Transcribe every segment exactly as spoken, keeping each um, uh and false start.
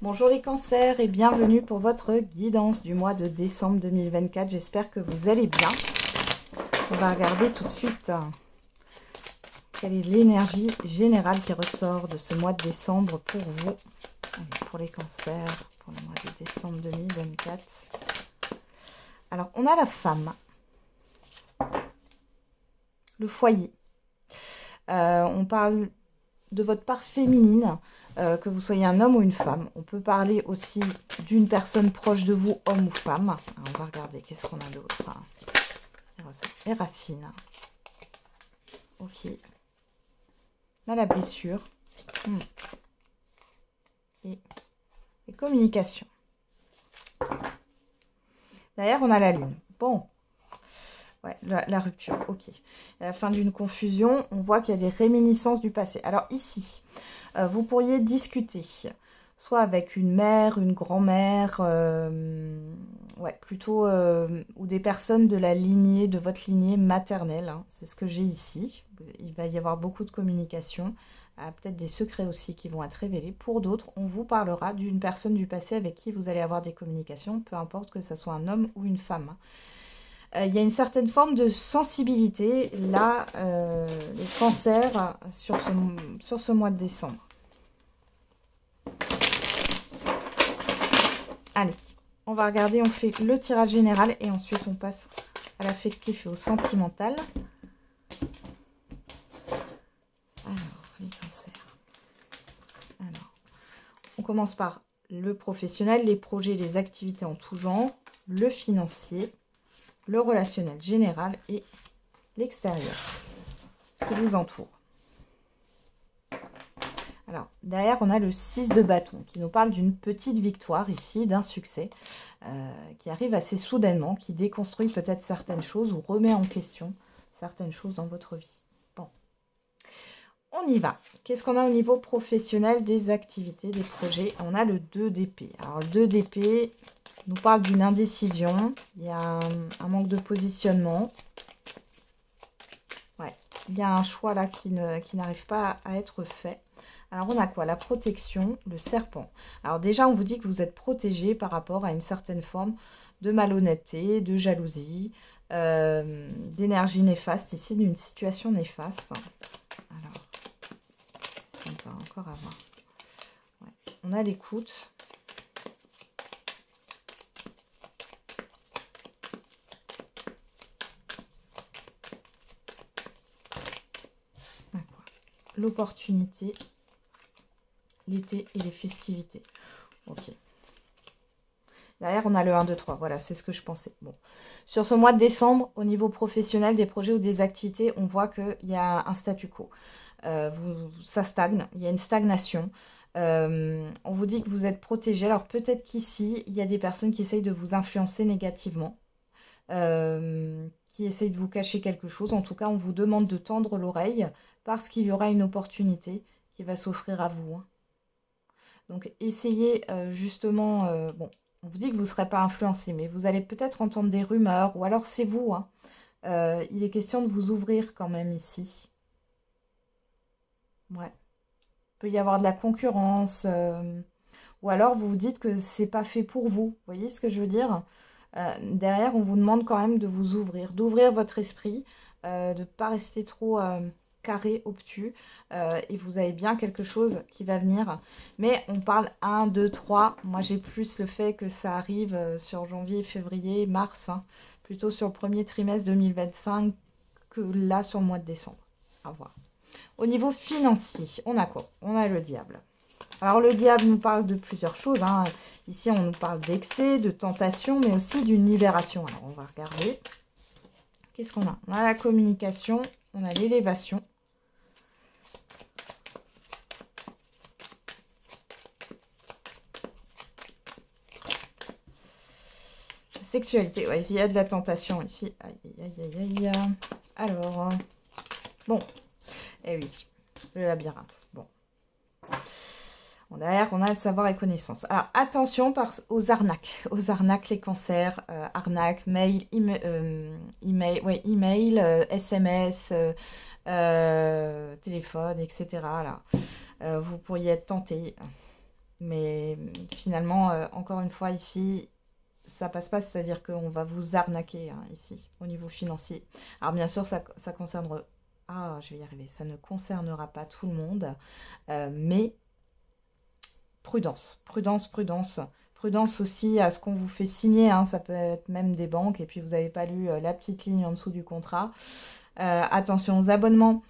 Bonjour les cancers et bienvenue pour votre guidance du mois de décembre deux mille vingt-quatre. J'espère que vous allez bien. On va regarder tout de suite quelle est l'énergie générale qui ressort de ce mois de décembre pour vous. Pour les cancers, pour le mois de décembre deux mille vingt-quatre. Alors, on a la femme. Le foyer. Euh, on parle de votre part féminine. Euh, que vous soyez un homme ou une femme. On peut parler aussi d'une personne proche de vous, homme ou femme. Alors, on va regarder, qu'est-ce qu'on a d'autre? Les racines. Ok. On a la blessure. Hmm. Et les communications. Derrière, on a la lune. Bon. Ouais, la, la rupture, ok. À la fin d'une confusion, on voit qu'il y a des réminiscences du passé. Alors ici, euh, vous pourriez discuter, soit avec une mère, une grand-mère, euh, ouais, plutôt, euh, ou des personnes de la lignée, de votre lignée maternelle. Hein, c'est ce que j'ai ici. Il va y avoir beaucoup de communication, ah, peut-être des secrets aussi qui vont être révélés. Pour d'autres, on vous parlera d'une personne du passé avec qui vous allez avoir des communications, peu importe que ce soit un homme ou une femme. Il euh, y a une certaine forme de sensibilité, là, euh, les cancers, sur ce, sur ce mois de décembre. Allez, on va regarder, on fait le tirage général et ensuite on passe à l'affectif et au sentimental. Alors, les cancers. Alors, on commence par le professionnel, les projets, les activités en tout genre, le financier, le relationnel général et l'extérieur, ce qui vous entoure. Alors, derrière, on a le six de bâton qui nous parle d'une petite victoire ici, d'un succès euh, qui arrive assez soudainement, qui déconstruit peut-être certaines choses ou remet en question certaines choses dans votre vie. Bon, on y va. Qu'est-ce qu'on a au niveau professionnel, des activités, des projets? On a le deux d'épée. Alors, le deux d'épée... nous parle d'une indécision, il y a un, un manque de positionnement. Ouais, il y a un choix là qui ne, qui n'arrive pas à être fait. Alors on a quoi? La protection, le serpent. Alors déjà on vous dit que vous êtes protégé par rapport à une certaine forme de malhonnêteté, de jalousie, euh, d'énergie néfaste ici, d'une situation néfaste. Alors, on va encore avoir. Ouais, on a l'écoute. L'opportunité, l'été et les festivités. Ok. Derrière, on a le un, deux, trois. Voilà, c'est ce que je pensais. Bon. Sur ce mois de décembre, au niveau professionnel, des projets ou des activités, on voit qu'il y a un statu quo. Euh, vous, ça stagne. Il y a une stagnation. Euh, on vous dit que vous êtes protégé. Alors, peut-être qu'ici, il y a des personnes qui essayent de vous influencer négativement. Euh, qui essayent de vous cacher quelque chose. En tout cas, on vous demande de tendre l'oreille parce qu'il y aura une opportunité qui va s'offrir à vous. Donc, essayez euh, justement... Euh, bon, on vous dit que vous ne serez pas influencé, mais vous allez peut-être entendre des rumeurs, ou alors c'est vous. Hein. Euh, il est question de vous ouvrir quand même ici. Ouais. Il peut y avoir de la concurrence. Euh, ou alors, vous vous dites que c'est pas fait pour vous. Vous voyez ce que je veux dire ? Euh, derrière, on vous demande quand même de vous ouvrir, d'ouvrir votre esprit, euh, de ne pas rester trop euh, carré, obtus, euh, et vous avez bien quelque chose qui va venir. Mais on parle un, deux, trois, moi j'ai plus le fait que ça arrive sur janvier, février, mars, hein, plutôt sur le premier trimestre deux mille vingt-cinq que là sur le mois de décembre. À voir. Au niveau financier, on a quoi? On a le diable. Alors le diable nous parle de plusieurs choses, hein. Ici, on nous parle d'excès, de tentation, mais aussi d'une libération. Alors, on va regarder. Qu'est-ce qu'on a? On a la communication, on a l'élévation. La sexualité, ouais, il y a de la tentation ici. Aïe, aïe, aïe, aïe, aïe. Alors, bon, eh oui, le labyrinthe, bon. Derrière, on a le savoir et connaissance. Alors, attention par, aux arnaques. Aux arnaques, les cancers, euh, arnaques, mail, email, euh, email, ouais, email euh, S M S, euh, euh, téléphone, et cetera. Là. Euh, vous pourriez être tenté. Mais finalement, euh, encore une fois, ici, ça passe pas, c'est-à-dire qu'on va vous arnaquer, hein, ici, au niveau financier. Alors bien sûr, ça, ça concerne... Ah, je vais y arriver, ça ne concernera pas tout le monde, euh, mais prudence, prudence, prudence. Prudence aussi à ce qu'on vous fait signer, hein, ça peut être même des banques, et puis vous n'avez pas lu euh, la petite ligne en dessous du contrat. Euh, attention aux abonnements.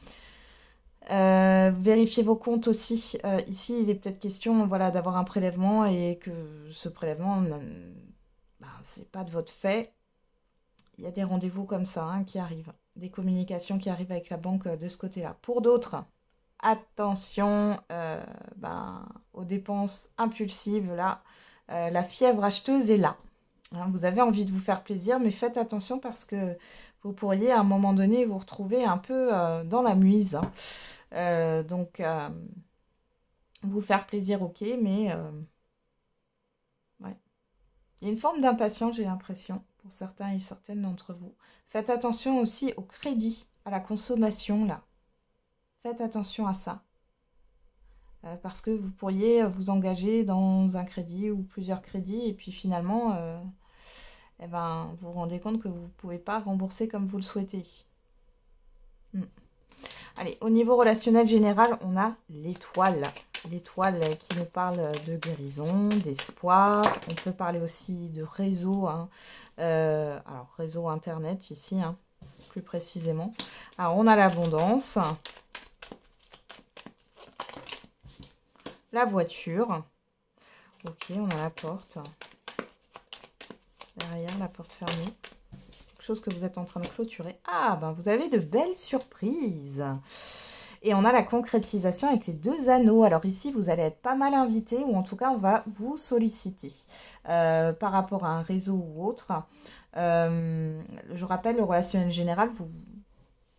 Euh, vérifiez vos comptes aussi. Euh, ici, il est peut-être question, voilà, d'avoir un prélèvement et que ce prélèvement, ben, c'est pas de votre fait. Il y a des rendez-vous comme ça, hein, qui arrivent, des communications qui arrivent avec la banque de ce côté-là. Pour d'autres, attention euh, ben, aux dépenses impulsives. Là, euh, la fièvre acheteuse est là. Hein, vous avez envie de vous faire plaisir, mais faites attention parce que vous pourriez à un moment donné vous retrouver un peu euh, dans la muise. Hein. Euh, donc, euh, vous faire plaisir, ok, mais euh, ouais. Il y a une forme d'impatience, j'ai l'impression, pour certains et certaines d'entre vous. Faites attention aussi au crédit, à la consommation, là. Faites attention à ça. Euh, parce que vous pourriez vous engager dans un crédit ou plusieurs crédits, et puis finalement... Euh, Eh ben, vous vous rendez compte que vous ne pouvez pas rembourser comme vous le souhaitez. Hmm. Allez, au niveau relationnel général, on a l'étoile. L'étoile qui nous parle de guérison, d'espoir. On peut parler aussi de réseau. Hein. Euh, alors, réseau Internet ici, hein, plus précisément. Alors, on a l'abondance. La voiture. Ok, on a la porte. Derrière la porte fermée, quelque chose que vous êtes en train de clôturer. Ah, ben vous avez de belles surprises. Et on a la concrétisation avec les deux anneaux. Alors ici, vous allez être pas mal invité, ou en tout cas, on va vous solliciter euh, par rapport à un réseau ou autre. Euh, je rappelle, le relationnel général, vous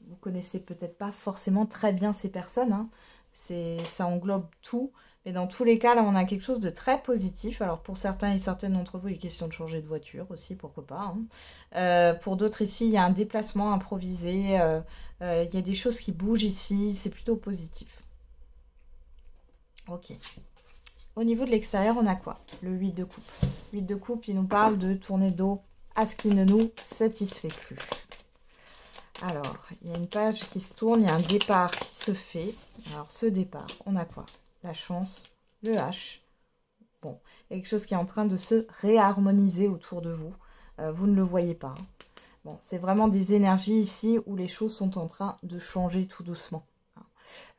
vous connaissez peut-être pas forcément très bien ces personnes. Hein. C'est, ça englobe tout. Mais dans tous les cas, là, on a quelque chose de très positif. Alors, pour certains et certaines d'entre vous, il est question de changer de voiture aussi, pourquoi pas. Hein. Euh, pour d'autres, ici, il y a un déplacement improvisé. Euh, euh, il y a des choses qui bougent ici. C'est plutôt positif. Ok. Au niveau de l'extérieur, on a quoi? Le huit de coupe. huit de coupe, il nous parle de tourner dos à ce qui ne nous satisfait plus. Alors, il y a une page qui se tourne. Il y a un départ qui se fait. Alors, ce départ, on a quoi? La chance, le H. Bon, il y a quelque chose qui est en train de se réharmoniser autour de vous. Euh, vous ne le voyez pas. Hein. Bon, c'est vraiment des énergies ici où les choses sont en train de changer tout doucement. Hein.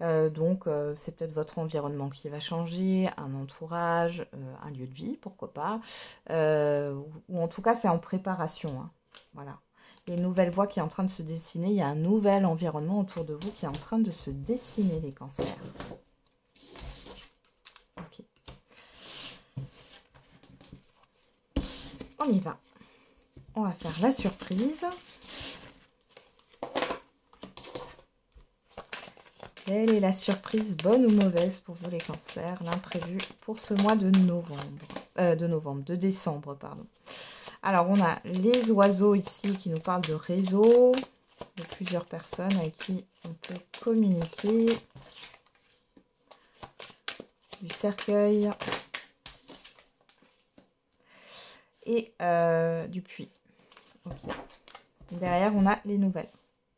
Euh, donc, euh, c'est peut-être votre environnement qui va changer, un entourage, euh, un lieu de vie, pourquoi pas. Euh, ou, ou en tout cas, c'est en préparation. Hein. Voilà. Il y a une nouvelle voie qui est en train de se dessiner. Il y a un nouvel environnement autour de vous qui est en train de se dessiner, les cancers. On y va. On va faire la surprise. Quelle est la surprise, bonne ou mauvaise pour vous les cancers? L'imprévu pour ce mois de novembre. Euh, de novembre, de décembre, pardon. Alors, on a les oiseaux ici qui nous parlent de réseau, de plusieurs personnes avec qui on peut communiquer. Du cercueil. Et euh, du puits. Okay. Derrière, on a les nouvelles.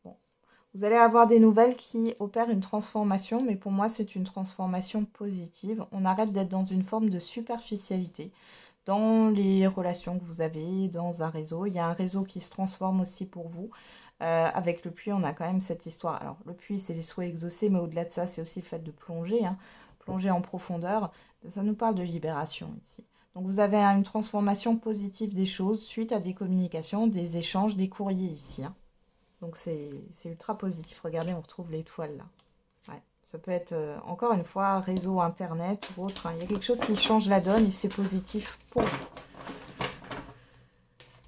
Bon. Vous allez avoir des nouvelles qui opèrent une transformation, mais pour moi, c'est une transformation positive. On arrête d'être dans une forme de superficialité. Dans les relations que vous avez, dans un réseau, il y a un réseau qui se transforme aussi pour vous. Euh, avec le puits, on a quand même cette histoire. Alors, le puits, c'est les souhaits exaucés, mais au-delà de ça, c'est aussi le fait de plonger, hein. Plonger en profondeur. Ça nous parle de libération ici. Donc, vous avez une transformation positive des choses suite à des communications, des échanges, des courriers ici. Hein. Donc, c'est ultra positif. Regardez, on retrouve l'étoile là. Ouais. Ça peut être, euh, encore une fois, réseau, Internet ou autre. Hein. Il y a quelque chose qui change la donne et c'est positif pour vous.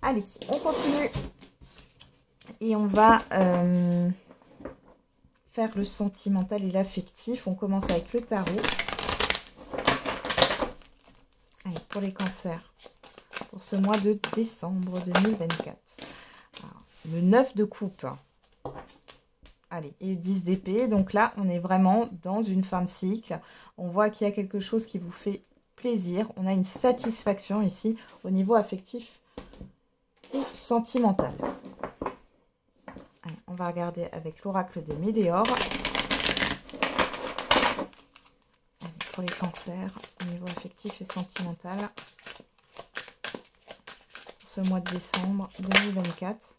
Allez, on continue. Et on va euh, faire le sentimental et l'affectif. On commence avec le tarot. Allez, pour les cancers, pour ce mois de décembre deux mille vingt-quatre. Alors, le neuf de coupe. Allez, et le dix d'épée. Donc là, on est vraiment dans une fin de cycle. On voit qu'il y a quelque chose qui vous fait plaisir, on a une satisfaction ici au niveau affectif ou sentimental. Allez, on va regarder avec l'oracle des Médéors. Allez, pour les cancers, au niveau affectif et sentimental, pour ce mois de décembre deux mille vingt-quatre.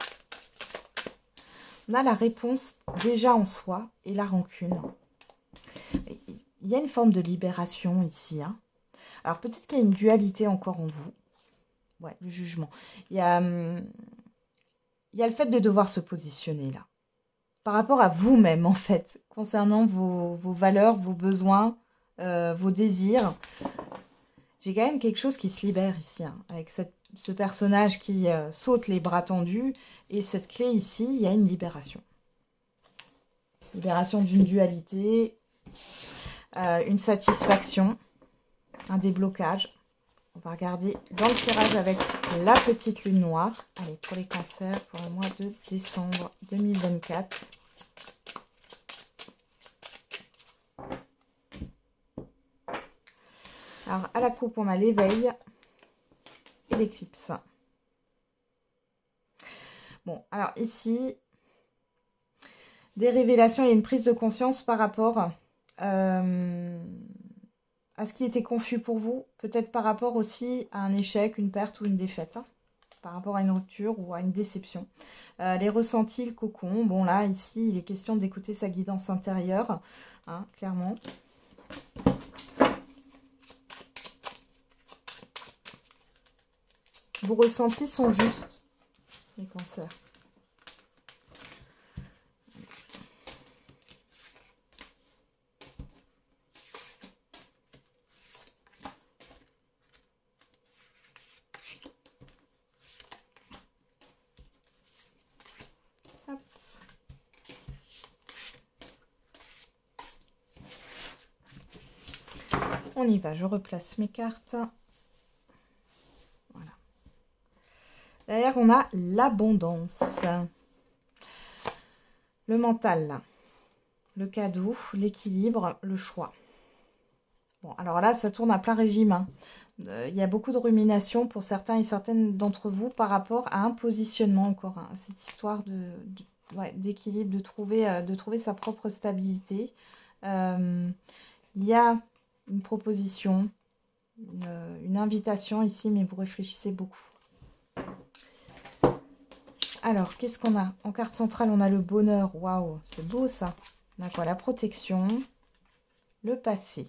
On a la réponse déjà en soi et la rancune. Il y a une forme de libération ici. Hein. Alors, peut-être qu'il y a une dualité encore en vous. Ouais, le jugement. Il y a, hum, il y a le fait de devoir se positionner là. Par rapport à vous-même, en fait. Concernant vos, vos valeurs, vos besoins, euh, vos désirs. J'ai quand même quelque chose qui se libère ici. Hein, avec cette, ce personnage qui euh, saute les bras tendus. Et cette clé ici, il y a une libération. Libération d'une dualité... Euh, une satisfaction, un déblocage. On va regarder dans le tirage avec la petite lune noire. Allez, pour les cancers, pour le mois de décembre deux mille vingt-quatre. Alors, à la coupe, on a l'éveil et l'éclipse. Bon, alors ici, des révélations et une prise de conscience par rapport... Euh, à ce qui était confus pour vous, peut-être par rapport aussi à un échec, une perte ou une défaite, hein, par rapport à une rupture ou à une déception. Euh, les ressentis, le cocon, bon là, ici, il est question d'écouter sa guidance intérieure, hein, clairement. Vos ressentis sont justes, les cancers. On y va, je replace mes cartes. Voilà. Derrière, on a l'abondance. Le mental, le cadeau, l'équilibre, le choix. Bon, alors là, ça tourne à plein régime. Hein. Euh, il y a beaucoup de rumination pour certains et certaines d'entre vous par rapport à un positionnement encore. Hein. Cette histoire de, de, ouais, d'équilibre, de trouver, euh, de trouver sa propre stabilité. Euh, il y a... une proposition, une, une invitation ici, mais vous réfléchissez beaucoup. Alors, qu'est-ce qu'on a? En carte centrale, on a le bonheur. Waouh, c'est beau ça. On a quoi? La protection, le passé,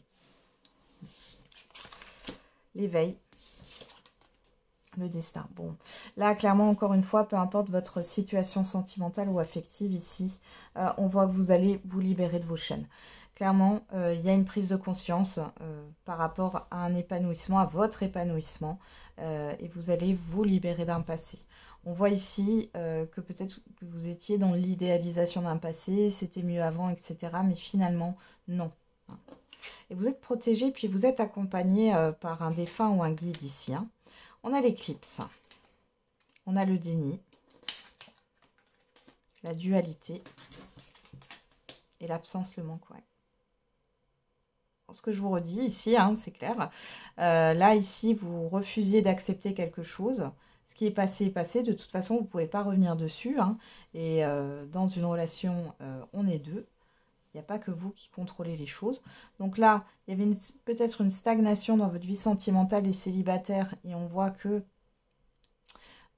l'éveil, le destin. Bon, là, clairement, encore une fois, peu importe votre situation sentimentale ou affective ici, euh, on voit que vous allez vous libérer de vos chaînes. Clairement, euh, il y a une prise de conscience euh, par rapport à un épanouissement, à votre épanouissement, euh, et vous allez vous libérer d'un passé. On voit ici euh, que peut-être que vous étiez dans l'idéalisation d'un passé, c'était mieux avant, et cetera. Mais finalement, non. Et vous êtes protégé, puis vous êtes accompagné euh, par un défunt ou un guide ici. Hein. On a l'éclipse, on a le déni, la dualité et l'absence, le manque, ouais. Ce que je vous redis ici, hein, c'est clair. Euh, là, ici, vous refusiez d'accepter quelque chose. Ce qui est passé est passé. De toute façon, vous ne pouvez pas revenir dessus. Hein. Et euh, dans une relation, euh, on est deux. Il n'y a pas que vous qui contrôlez les choses. Donc là, il y avait peut-être une stagnation dans votre vie sentimentale et célibataire. Et on voit que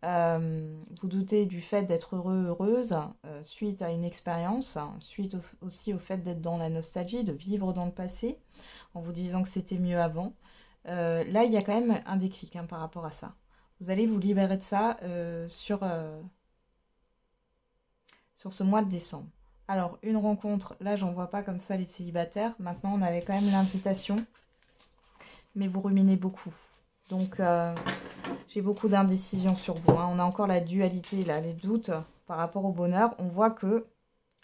euh, vous doutez du fait d'être heureux, heureuse, euh, suite à une expérience, hein, suite au, aussi au fait d'être dans la nostalgie, de vivre dans le passé, en vous disant que c'était mieux avant. Euh, là, il y a quand même un déclic hein, par rapport à ça. Vous allez vous libérer de ça euh, sur, euh, sur ce mois de décembre. Alors, une rencontre, là, j'en vois pas comme ça les célibataires. Maintenant, on avait quand même l'invitation, mais vous ruminez beaucoup. Donc... Euh, j'ai beaucoup d'indécision sur vous. Hein. On a encore la dualité, là, les doutes par rapport au bonheur. On voit que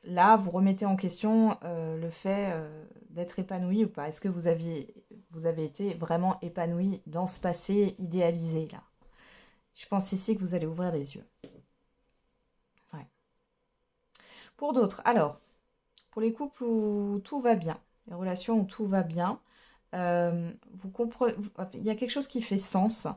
là, vous remettez en question euh, le fait euh, d'être épanoui ou pas. Est-ce que vous aviez, vous avez été vraiment épanoui dans ce passé idéalisé, là? Je pense ici que vous allez ouvrir les yeux. Ouais. Pour d'autres, alors, pour les couples où tout va bien, les relations où tout va bien, Euh, vous comprenez, il y a quelque chose qui fait sens,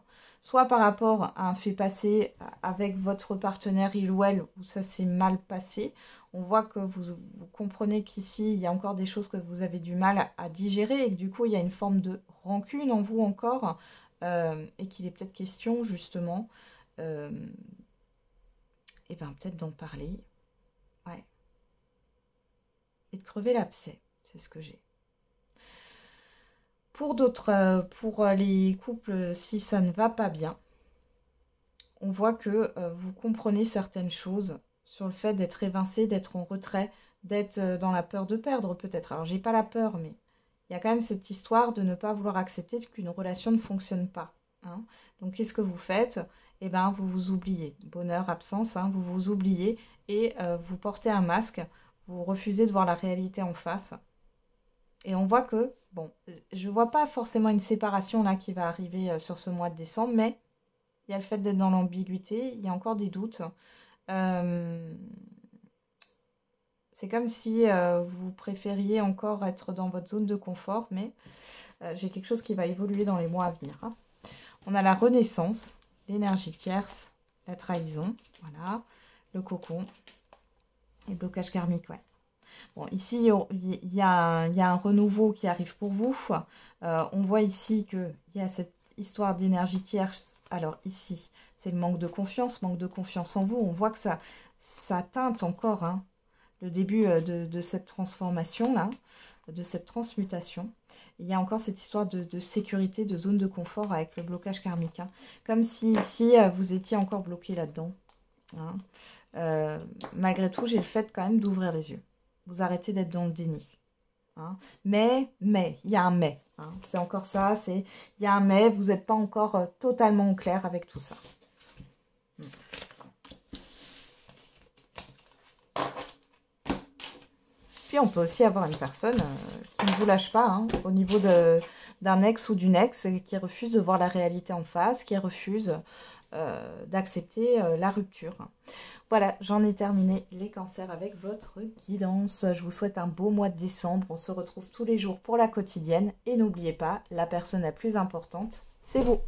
soit par rapport à un fait passé avec votre partenaire, il ou elle, où ça s'est mal passé. On voit que vous, vous comprenez qu'ici, il y a encore des choses que vous avez du mal à digérer et que du coup, il y a une forme de rancune en vous encore euh, et qu'il est peut-être question, justement, euh, et bien peut-être d'en parler. Ouais. Et de crever l'abcès, c'est ce que j'ai. Pour d'autres, pour les couples, si ça ne va pas bien, on voit que vous comprenez certaines choses sur le fait d'être évincé, d'être en retrait, d'être dans la peur de perdre peut-être. Alors, j'ai pas la peur, mais il y a quand même cette histoire de ne pas vouloir accepter qu'une relation ne fonctionne pas. Hein. Donc, qu'est-ce que vous faites? Eh bien, vous vous oubliez. Bonheur, absence, hein, vous vous oubliez et euh, vous portez un masque, vous refusez de voir la réalité en face. Et on voit que, bon, je ne vois pas forcément une séparation là qui va arriver sur ce mois de décembre, mais il y a le fait d'être dans l'ambiguïté, il y a encore des doutes. Euh, c'est comme si euh, vous préfériez encore être dans votre zone de confort, mais euh, j'ai quelque chose qui va évoluer dans les mois à venir. Hein. On a la renaissance, l'énergie tierce, la trahison, voilà, le cocon et le blocage karmique, ouais. Bon, ici, il y a, il y a un renouveau qui arrive pour vous. Euh, on voit ici qu'il y a cette histoire d'énergie tierce. Alors ici, c'est le manque de confiance, manque de confiance en vous. On voit que ça, ça teinte encore hein, le début de, de cette transformation-là, de cette transmutation. Il y a encore cette histoire de, de sécurité, de zone de confort avec le blocage karmique. Hein. Comme si ici, vous étiez encore bloqué là-dedans. Hein. Euh, malgré tout, j'ai le fait quand même d'ouvrir les yeux. Vous arrêtez d'être dans le déni. Hein. Mais, mais, il y a un mais. Hein. C'est encore ça, c'est il y a un mais, vous n'êtes pas encore euh, totalement au clair avec tout ça. Hmm. Puis on peut aussi avoir une personne euh, qui ne vous lâche pas, hein, au niveau d'un ex ou d'une ex, qui refuse de voir la réalité en face, qui refuse euh, d'accepter euh, la rupture. Voilà, j'en ai terminé les cancers avec votre guidance. Je vous souhaite un beau mois de décembre. On se retrouve tous les jours pour la quotidienne. Et n'oubliez pas, la personne la plus importante, c'est vous.